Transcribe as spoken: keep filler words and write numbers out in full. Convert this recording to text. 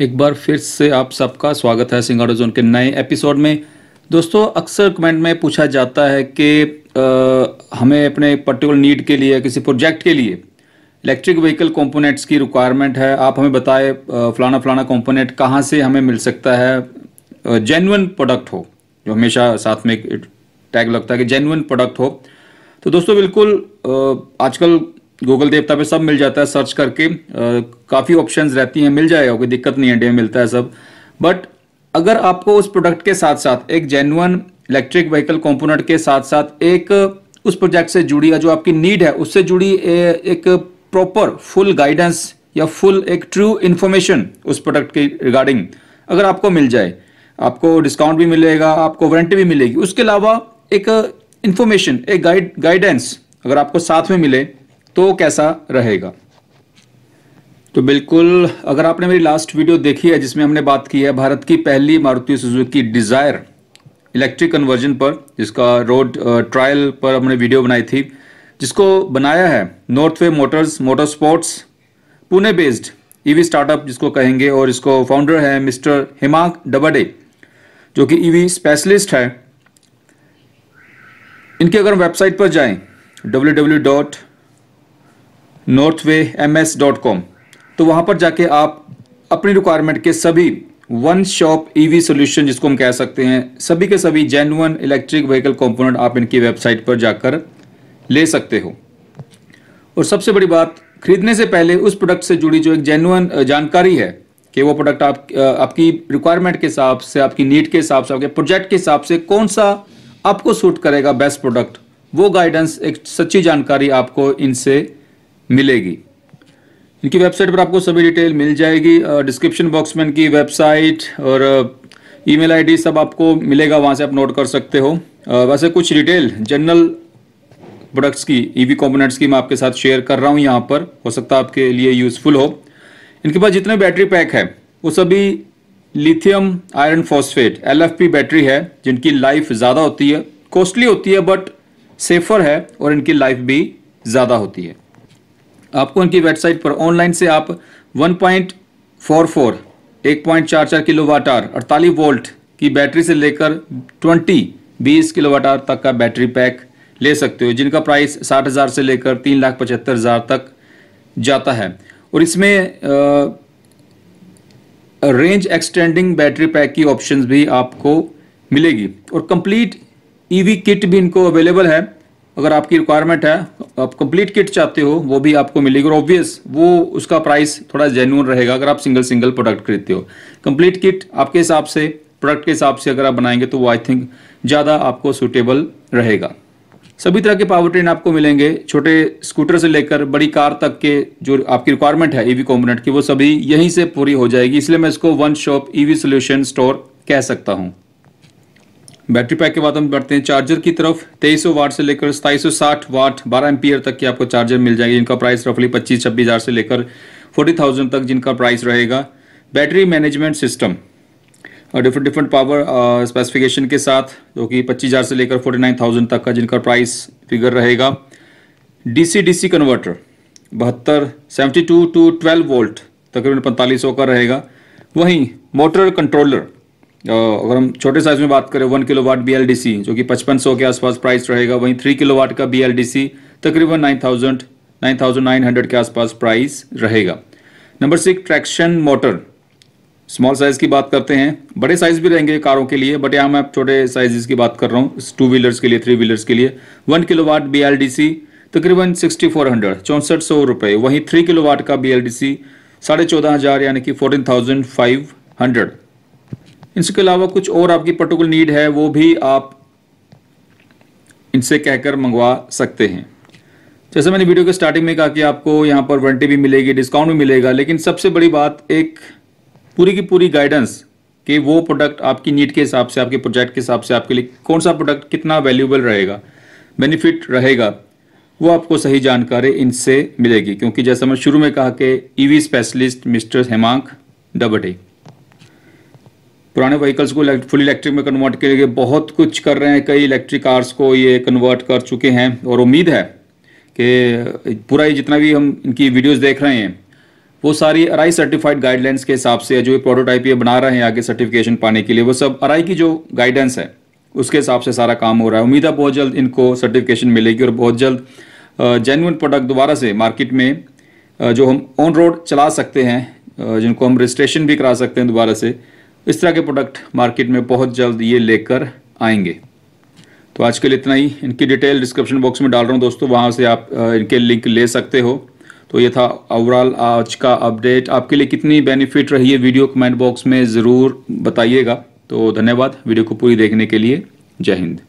एक बार फिर से आप सबका स्वागत है सिंह ऑटो जोन के नए एपिसोड में। दोस्तों, अक्सर कमेंट में पूछा जाता है कि आ, हमें अपने पर्टिकुलर नीड के लिए, किसी प्रोजेक्ट के लिए इलेक्ट्रिक व्हीकल कंपोनेंट्स की रिक्वायरमेंट है, आप हमें बताएं फलाना फलाना कंपोनेंट कहाँ से हमें मिल सकता है। जेन्युइन प्रोडक्ट हो, जो हमेशा साथ में एक टैग लगता है कि जेन्युइन प्रोडक्ट हो। तो दोस्तों बिल्कुल आ, आजकल गूगल देवता पे सब मिल जाता है, सर्च करके काफ़ी ऑप्शंस रहती हैं, मिल जाएगा, कोई दिक्कत नहीं है, डे मिलता है सब। बट अगर आपको उस प्रोडक्ट के साथ साथ एक जेन्युइन इलेक्ट्रिक व्हीकल कंपोनेंट के साथ साथ एक उस प्रोजेक्ट से जुड़ी या जो आपकी नीड है उससे जुड़ी ए, एक प्रॉपर फुल गाइडेंस या फुल एक ट्रू इन्फॉर्मेशन उस प्रोडक्ट के रिगार्डिंग अगर आपको मिल जाए, आपको डिस्काउंट भी मिलेगा, आपको वारंटी भी मिलेगी, उसके अलावा एक इन्फॉर्मेशन, एक गाइड गाइडेंस अगर आपको साथ में मिले तो कैसा रहेगा। तो बिल्कुल, अगर आपने मेरी लास्ट वीडियो देखी है जिसमें हमने बात की है भारत की पहली Maruti Suzuki Dzire electric conversion पर, जिसका रोड ट्रायल पर हमने वीडियो बनाई थी, जिसको बनाया है Northway Motors motor sports, Pune based EV startup जिसको कहेंगे, और इसको फाउंडर है मिस्टर हेमांक डबड़े जो कि ईवी स्पेशलिस्ट है। इनके अगर वेबसाइट पर जाएँ W W W dot Northway M S dot com तो वहाँ पर जाके आप अपनी रिक्वायरमेंट के सभी वन शॉप ईवी सॉल्यूशन जिसको हम कह सकते हैं, सभी के सभी जेन्युइन इलेक्ट्रिक व्हीकल कंपोनेंट आप इनकी वेबसाइट पर जाकर ले सकते हो। और सबसे बड़ी बात, खरीदने से पहले उस प्रोडक्ट से जुड़ी जो एक जेन्युइन जानकारी है कि वो प्रोडक्ट आप, आपकी रिक्वायरमेंट के हिसाब से, आपकी नीड के हिसाब से, आपके प्रोजेक्ट के हिसाब से कौन सा आपको सूट करेगा बेस्ट प्रोडक्ट, वो गाइडेंस, एक सच्ची जानकारी आपको इनसे मिलेगी। इनकी वेबसाइट पर आपको सभी डिटेल मिल जाएगी। डिस्क्रिप्शन बॉक्स में इनकी वेबसाइट और ईमेल आईडी सब आपको मिलेगा, वहाँ से आप नोट कर सकते हो। वैसे कुछ डिटेल जनरल प्रोडक्ट्स की, ईवी कंपोनेंट्स की मैं आपके साथ शेयर कर रहा हूँ यहाँ पर, हो सकता है आपके लिए यूजफुल हो। इनके पास जितने बैटरी पैक है वो सभी lithium iron phosphate L F P battery है, जिनकी लाइफ ज़्यादा होती है, कॉस्टली होती है बट सेफर है, और इनकी लाइफ भी ज़्यादा होती है। आपको इनकी वेबसाइट पर ऑनलाइन से आप वन पॉइंट फोर फोर एक पॉइंट चार चार किलोवाट आवर अड़तालीस वोल्ट की बैटरी से लेकर बीस किलोवाट आवर तक का बैटरी पैक ले सकते हो, जिनका प्राइस साठ हज़ार से लेकर तीन लाख पचहत्तर हज़ार तक जाता है। और इसमें रेंज एक्सटेंडिंग बैटरी पैक की ऑप्शंस भी आपको मिलेगी, और कंप्लीट ईवी किट भी इनको अवेलेबल है। अगर आपकी रिक्वायरमेंट है, आप कंप्लीट किट चाहते हो, वो भी आपको मिलेगी। और ऑब्वियस वो उसका प्राइस थोड़ा जेन्युइन रहेगा अगर आप सिंगल सिंगल प्रोडक्ट खरीदते हो। कंप्लीट किट आपके हिसाब से, प्रोडक्ट के हिसाब से अगर आप बनाएंगे तो वो आई थिंक ज़्यादा आपको सूटेबल रहेगा। सभी तरह के पावर ट्रेन आपको मिलेंगे, छोटे स्कूटर से लेकर बड़ी कार तक के जो आपकी रिक्वायरमेंट है ईवी कंपोनेंट की, वो सभी यहीं से पूरी हो जाएगी। इसलिए मैं इसको one shop EV solution store कह सकता हूँ। बैटरी पैक के बाद हम बढ़ते हैं चार्जर की तरफ। तेईस सौ वाट से लेकर सत्ताईस सौ साठ वाट बारह एम्पियर तक के आपको चार्जर मिल जाएगी, जिनका प्राइस रफली पच्चीस छब्बीस हज़ार से लेकर चालीस हज़ार तक जिनका प्राइस रहेगा। बैटरी मैनेजमेंट सिस्टम और डिफरेंट डिफरेंट पावर स्पेसिफिकेशन के साथ, जो कि पच्चीस हज़ार से लेकर उनचास हज़ार तक का जिनका प्राइस फिगर रहेगा। डीसी डीसी कन्वर्टर बहत्तर seventy two to twelve volt तकरीबन पैंतालीस सौ का रहेगा। वहीं मोटर कंट्रोलर, अगर हम छोटे साइज में बात करें, one kilowatt B L D C जो कि पचपन सौ के आसपास प्राइस रहेगा। वहीं थ्री किलोवाट का बी एल डी सी तकरीबन nine thousand nine thousand nine hundred के आसपास प्राइस रहेगा। Number six, traction motor. Small size की बात करते हैं, बड़े साइज़ भी रहेंगे कारों के लिए, बट यहाँ मैं छोटे साइज़ की बात कर रहा हूँ टू व्हीलर्स के लिए, थ्री व्हीलर्स के लिए। One kilowatt B L D C तकरीबन सिक्सटी फोर हंड्रेड चौंसठ सौ रुपये। वहीं थ्री किलोवाट का बी एल डी सी साढ़े चौदह हज़ार यानी कि फोर्टीन थाउजेंड फाइव हंड्रेड। इसके अलावा कुछ और आपकी पर्टिकुलर नीड है वो भी आप इनसे कहकर मंगवा सकते हैं। जैसे मैंने वीडियो के स्टार्टिंग में कहा कि आपको यहाँ पर वारंटी भी मिलेगी, डिस्काउंट भी मिलेगा, लेकिन सबसे बड़ी बात एक पूरी की पूरी गाइडेंस कि वो प्रोडक्ट आपकी नीड के हिसाब से, आपके प्रोजेक्ट के हिसाब से, आपके लिए कौन सा प्रोडक्ट कितना वैल्यूएबल रहेगा, बेनिफिट रहेगा, वो आपको सही जानकारी इनसे मिलेगी। क्योंकि जैसा मैं शुरू में कहा कि EV specialist mister Hemank Dabde पुराने व्हीकल्स को फुल इलेक्ट्रिक में कन्वर्ट के लिए बहुत कुछ कर रहे हैं, कई इलेक्ट्रिक कार्स को ये कन्वर्ट कर चुके हैं, और उम्मीद है कि पूरा ये जितना भी हम इनकी वीडियोस देख रहे हैं वो सारी अराई सर्टिफाइड गाइडलाइंस के हिसाब से जो ये प्रोटोटाइप ये बना रहे हैं आगे सर्टिफिकेशन पाने के लिए, वो सब अराई की जो गाइडेंस है उसके हिसाब से सारा काम हो रहा है। उम्मीद है बहुत जल्द इनको सर्टिफिकेशन मिलेगी और बहुत जल्द जेन्युइन प्रोडक्ट दोबारा से मार्केट में जो हम ऑन रोड चला सकते हैं, जिनको हम रजिस्ट्रेशन भी करा सकते हैं दोबारा से, इस तरह के प्रोडक्ट मार्केट में बहुत जल्द ये लेकर आएंगे। तो आज के लिए इतना ही। इनकी डिटेल डिस्क्रिप्शन बॉक्स में डाल रहा हूँ दोस्तों, वहाँ से आप इनके लिंक ले सकते हो। तो ये था ओवरऑल आज का अपडेट। आपके लिए कितनी बेनिफिट रही है वीडियो कमेंट बॉक्स में ज़रूर बताइएगा। तो धन्यवाद वीडियो को पूरी देखने के लिए। जय हिंद।